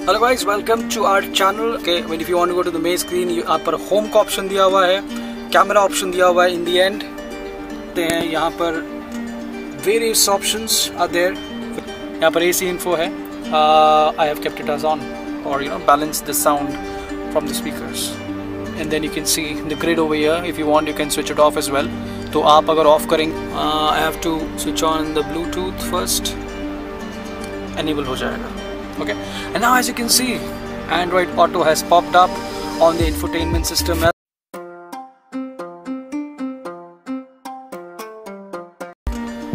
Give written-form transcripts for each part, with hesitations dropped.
Hello guys, welcome to our channel. If you want to go to the main screen, यहाँ पर home का option दिया हुआ है, कैमरा ऑप्शन दिया हुआ है। इन दी एंड यहाँ पर वेरियस ऑप्शंस आर देयर। यहाँ पर एसी इन्फो है, I have kept it as on और you know balance the sound from the speakers. And then you can see the grid over here. If you want you can switch it off as well. तो आप अगर off करेंगे, I have to switch on the Bluetooth first, enable हो जाएगा। Okay, and now as you can see, Android Auto has popped up on the infotainment system.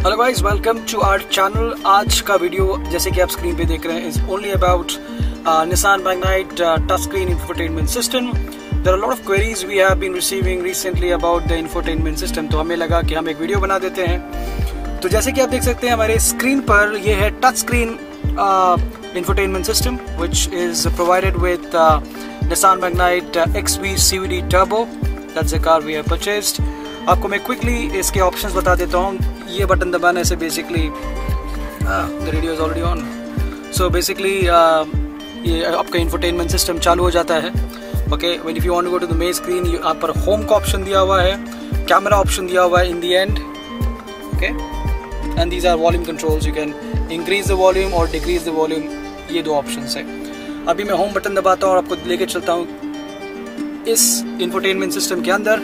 Hello guys, welcome to our channel. आज का video जैसे कि आप screen पे देख रहे हैं is only about Nissan Magnite touchscreen infotainment system. There are a lot of queries we have been receiving recently about the infotainment system. तो हमें लगा कि हम एक वीडियो बना देते हैं। तो जैसे कि आप देख सकते हैं हमारे स्क्रीन पर, ये है touch screen infotainment system which is provided with Nissan Magnite XV CVT Turbo. That's the car we have purchased. आपको मैं quickly इसके options बता देता हूँ। ये बटन दबाने से basically the radio is already on. So basically ये आपका infotainment system चालू हो जाता है। Okay, when if you want to go to the main screen, यहाँ पर home का option दिया हुआ है, camera option दिया हुआ है in the end. Okay, and these are volume controls. You can increase the volume or decrease the volume. ये दो ऑप्शंस हैं। अभी मैं होम बटन दबाता हूँ और आपको लेके चलता हूँ इस इंफोटेनमेंट सिस्टम के अंदर।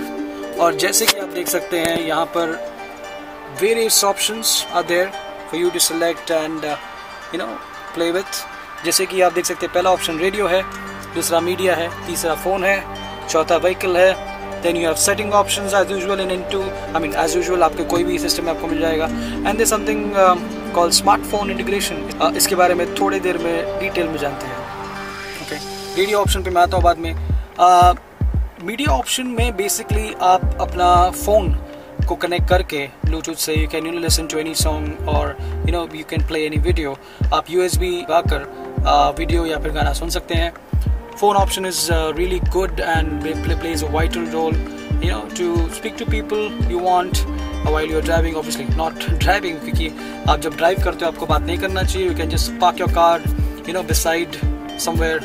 और जैसे कि आप देख सकते हैं यहाँ पर various options are there for you to select and you know play with. जैसे कि आप देख सकते हैं, पहला ऑप्शन रेडियो है, दूसरा मीडिया है, तीसरा फ़ोन है, चौथा व्हीकल है। Then you have setting options as usual and into, I mean as usual आपके कोई भी सिस्टम में आपको मिल जाएगा। And there something call smartphone integration, इसके बारे में थोड़ी देर में डिटेल में जानते हैं। ओके, रेडियो ऑप्शन पे मैं आता हूँ बाद में। मीडिया ऑप्शन में बेसिकली आप अपना फ़ोन को कनेक्ट करके ब्लूटूथ से you can listen to any song और you know you can play any video. आप USB लगाकर वीडियो या फिर गाना सुन सकते हैं। Phone option is really good and plays a vital role you know to speak to people you want while you're driving, obviously not driving क्योंकि आप जब ड्राइव करते हो आपको बात नहीं करना चाहिए। you can just park your car you know beside somewhere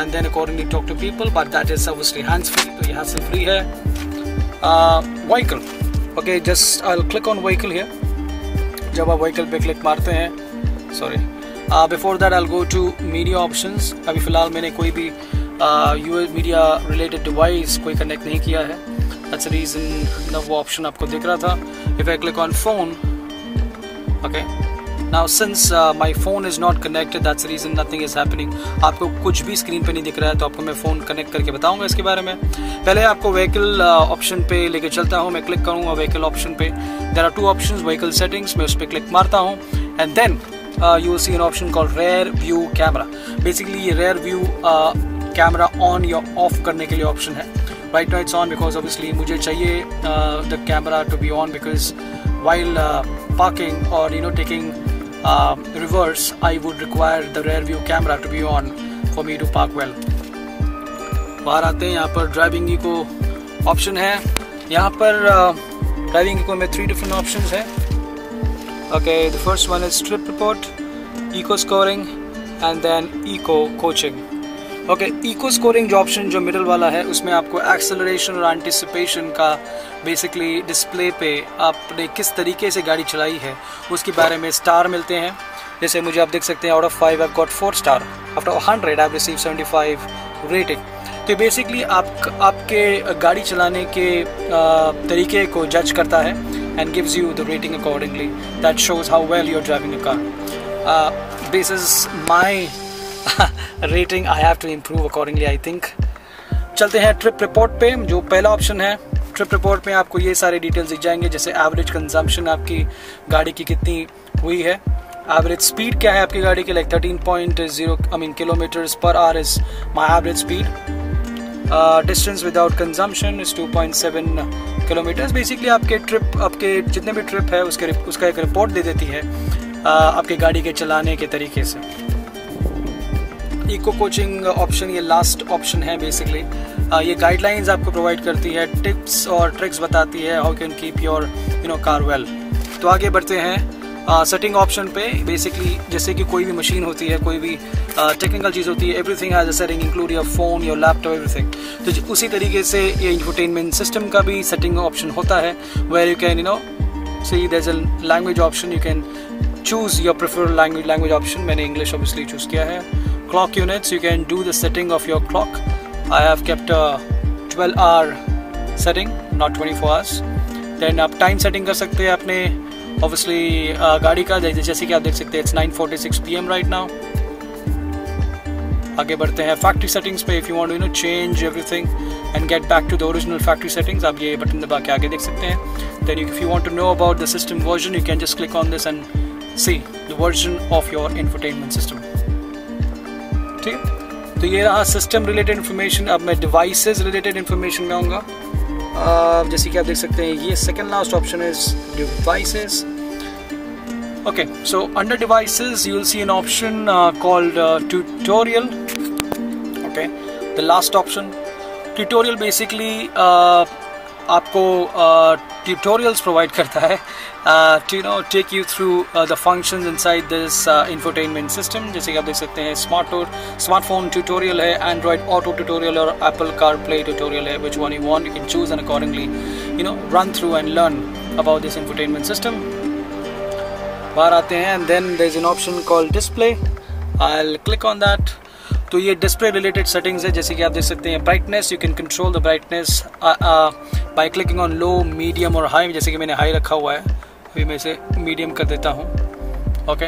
and then accordingly talk to people, but that is obviously hands free, तो यहाँ से free है। Vehicle, okay, just I'll click on vehicle here। जब आप vehicle पे click मारते हैं, sorry, before that I'll go to media options। अभी फ़िलहाल मैंने कोई भी media related device कोई connect नहीं किया है। That's the reason ना वो ऑप्शन आपको दिख रहा था। If I click on phone, okay, now since my phone is not connected, that's the reason nothing is happening। आपको कुछ भी स्क्रीन पे नहीं दिख रहा है, तो आपको मैं फ़ोन कनेक्ट करके बताऊंगा इसके बारे में। पहले आपको व्हीकल ऑप्शन पे लेके चलता हूँ। मैं क्लिक करूँगा व्हीकल ऑप्शन पे। There are two option, vehicle settings, मैं उस पर क्लिक मारता हूँ and then you will see an option called rear view camera. Basically ये रेयर व्यू कैमरा ऑन या ऑफ करने के लिए ऑप्शन है। Right now it's on because obviously मुझे चाहिए the camera to be on because while parking or you know taking reverse I would require the rear view camera to be on for me to park well। बाहर आते हैं, यहाँ पर driving eco option है। यहाँ पर driving eco में 3 different options हैं। Okay, the first one is trip report, eco scoring and then eco coaching। Okay, eco scoring जो ऑप्शन जो मिडल वाला है उसमें आपको एक्सेलरेशन और एंटिसिपेशन का बेसिकली डिस्प्ले पे आपने किस तरीके से गाड़ी चलाई है उसके बारे में स्टार मिलते हैं। जैसे मुझे आप देख सकते हैं, out of 5 I got 4 star, out of 100 I receive 75 rating. तो बेसिकली आपके गाड़ी चलाने के तरीके को जज करता है and gives you the rating accordingly. That shows how well you are driving a car. This is my rating, I have to improve accordingly I think. चलते हैं ट्रिप रिपोर्ट पे, जो पहला ऑप्शन है। ट्रिप रिपोर्ट में आपको ये सारे डिटेल्स दिख जाएंगे, जैसे एवरेज कंजम्पशन आपकी गाड़ी की कितनी हुई है, एवरेज स्पीड क्या है आपकी गाड़ी की, like 13.0 I mean kilometers per hour is my average speed. Distance without consumption is 2.7 kilometers. Basically आपके ट्रिप, आपके जितने भी ट्रिप है उसके उसका एक रिपोर्ट दे देती है आपके गाड़ी के चलाने के तरीके से। इको कोचिंग ऑप्शन, ये लास्ट ऑप्शन है। बेसिकली ये गाइडलाइंस आपको प्रोवाइड करती है, टिप्स और ट्रिक्स बताती है how can keep your you know car well. तो आगे बढ़ते हैं सेटिंग ऑप्शन पे बेसिकली जैसे कि कोई भी मशीन होती है, कोई भी टेक्निकल चीज़ होती है, everything has a setting include your phone, your laptop, everything. तो उसी तरीके से ये इंफोटेनमेंट सिस्टम का भी सेटिंग ऑप्शन होता है, where you can see there is a language option, you can choose your preferred language option. मैंने इंग्लिश ऑब्वियसली चूज़ किया है। Clock units, you can do the setting of your clock. I have kept 12 hour setting, not 24 hours. Then आप time setting कर सकते हैं अपने obviously गाड़ी का, जैसे कि आप देख सकते हैं इट्स 9:46 PM राइट नाउ। आगे बढ़ते हैं फैक्ट्री सेटिंग्स पे। If you want change everything and get back to the original factory settings, आप ये बटन दबा के आगे देख सकते हैं। Then if you want to know about the system version, you can just click on this and see the version of your infotainment system. ठीक है, तो ये रहा सिस्टम रिलेटेड इन्फॉर्मेशन। अब मैं डिवाइसेस रिलेटेड इन्फॉर्मेशन में आऊँगा। जैसे कि आप देख सकते हैं ये second last option is devices. Okay, so under devices you will see an option called tutorial. Okay, the last option tutorial basically आपको ट्यूटोरियल्स प्रोवाइड करता है to take you through the functions inside this infotainment system. जैसे कि आप देख सकते हैं smartphone tutorial है, एंड्रॉयड ऑटो ट्यूटोरियल और एप्पल कारप्ले ट्यूटोरियल है। Which one you want you can choose and accordingly run through and learn about this infotainment system. बाहर आते हैं and then there is an option called display. I will click on that. तो ये display related settings है। जैसे कि आप देख सकते हैं brightness, you can control the brightness by clicking on low, medium और हाई। जैसे कि मैंने हाई रखा हुआ है, अभी मैं इसे मीडियम कर देता हूँ। Okay,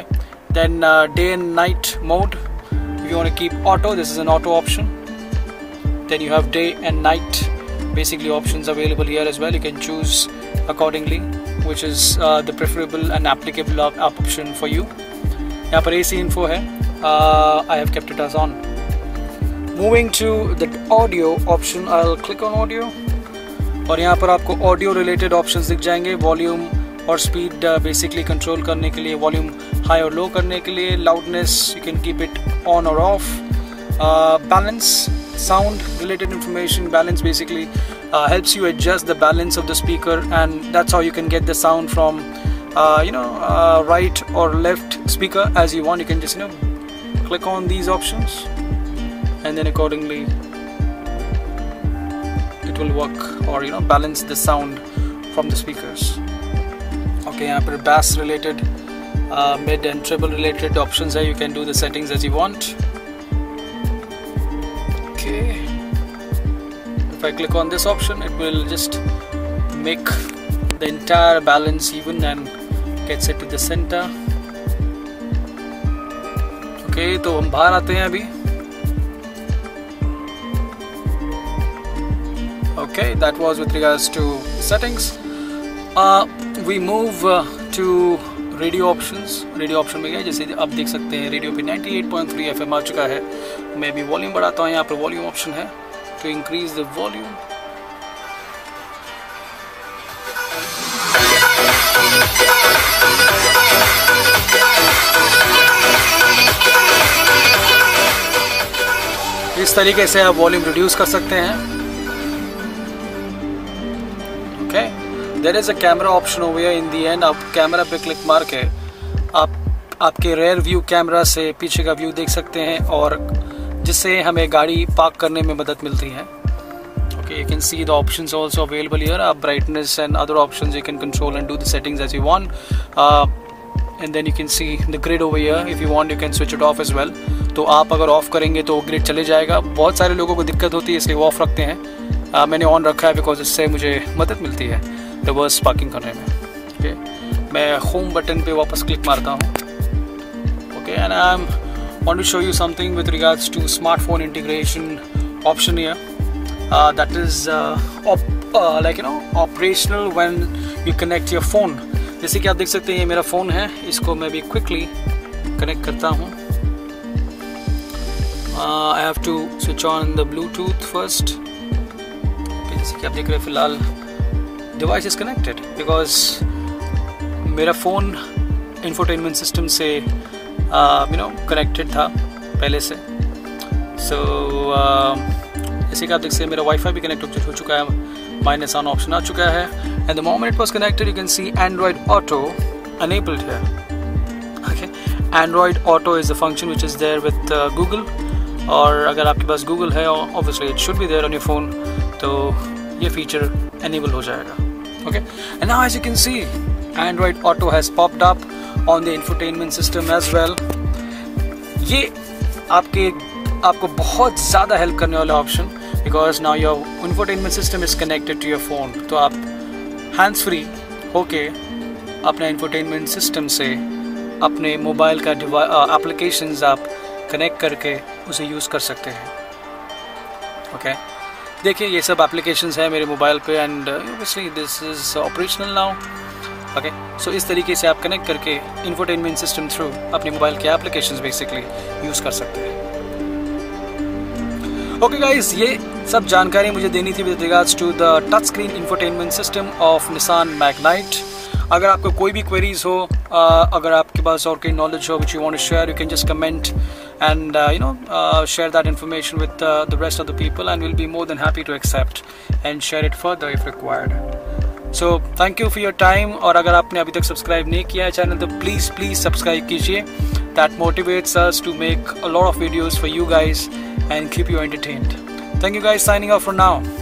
then day and night mode, you want to keep auto, this is an auto option. Then you have day and night basically options available here as well, you can choose accordingly which is the preferable and applicable option for you. यहाँ पर AC info है, I have kept it as on. Moving to the audio option, I will click on audio और यहाँ पर आपको audio related options दिख जाएंगे। Volume और स्पीड बेसिकली कंट्रोल करने के लिए, वॉल्यूम हाई और लो करने के लिए, loudness you can keep it on और off, balance sound related information. Balance basically helps you adjust the balance of the speaker and that's how you can get the sound from right or left speaker as you want. You can just click on these options and then accordingly it will work or balance the sound from the speakers. Okay, यहाँ पर bass related, mid and treble related options है. You can do the settings as you want. Okay, if I click on this option, it will just make the entire balance even and gets it to the center. Okay, तो हम बाहर आते हैं अभी। Okay, that was with regards to settings. We move to radio options. Radio option में गए, जैसे आप देख सकते हैं रेडियो पे 98.3 FM आ चुका है। मैं भी वॉल्यूम बढ़ाता हूँ, यहाँ पर वॉल्यूम ऑप्शन है to increase the volume. इस तरीके से आप वॉल्यूम रिड्यूस कर सकते हैं। There is a camera option over here in the end. आप कैमरा पे क्लिक मार के आप आपके रेयर व्यू कैमरा से पीछे का व्यू देख सकते हैं और जिससे हमें गाड़ी पार्क करने में मदद मिलती है। Okay, you can see the options also available here. आप brightness and other options you can control and do the settings as you want and then you can see the grid over here. If you want you can switch it off as well. तो आप अगर off करेंगे तो grid चले जाएगा। बहुत सारे लोगों को दिक्कत होती है इसलिए वो ऑफ रखते हैं। मैंने ऑन रखा है बिकॉज इससे मुझे मदद मिलती है रिवर्स पार्किंग करने में। ओके, मैं होम बटन पे वापस क्लिक मारता हूँ। Okay, and I am want to show you something with regards to smartphone integration option here. That is like operational when you connect your phone. जैसे कि आप देख सकते हैं ये मेरा फ़ोन है, इसको मैं भी क्विकली कनेक्ट करता हूँ। I have to switch on the Bluetooth first. जैसे कि आप देख रहे हैं फिलहाल डिवाइस इज़ कनेक्टेड बिकॉज मेरा फ़ोन इंफोटेनमेंट सिस्टम से कनेक्टेड था पहले से। सो जैसे कि आप देख सकते हैं मेरा वाईफाई भी कनेक्ट हो चुका है, माइनस ऑन ऑप्शन आ चुका है। And the moment it was connected you can see Android Auto enabled है। Android Auto is the function which is there with Google, और अगर आपके पास Google है obviously it should be there on your phone, तो ये feature enable हो जाएगा. Okay, and now as you can see Android Auto has popped up on the infotainment system as well. ये आपको बहुत ज़्यादा help करने वाला option, because now your infotainment system is connected to your phone. तो आप hands free होके अपना infotainment system से अपने मोबाइल का applications आप कनेक्ट करके उसे यूज़ कर सकते हैं. ओके, देखिए ये सब एप्लीकेशंस हैं मेरे मोबाइल पे, and obviously this is operational now. Okay, so इस तरीके से आप कनेक्ट करके इंफोटेनमेंट सिस्टम थ्रू अपने मोबाइल के एप्लीकेशंस बेसिकली यूज़ कर सकते हैं. ओके गाइस, ये सब जानकारी मुझे देनी थी with regards to the touch screen infotainment system of Nissan Magnite. अगर आपको कोई भी क्वेरीज़ हो, अगर आपके पास और कोई नॉलेज हो which you want to share, you can just comment and you know share that information with the rest of the people, and we'll be more than happy to accept and share it further if required. So thank you for your time, और अगर आपने अभी तक subscribe नहीं किया है channel तो please subscribe कीजिए. That motivates us to make a lot of videos for you guys and keep you entertained. Thank you guys, signing off for now.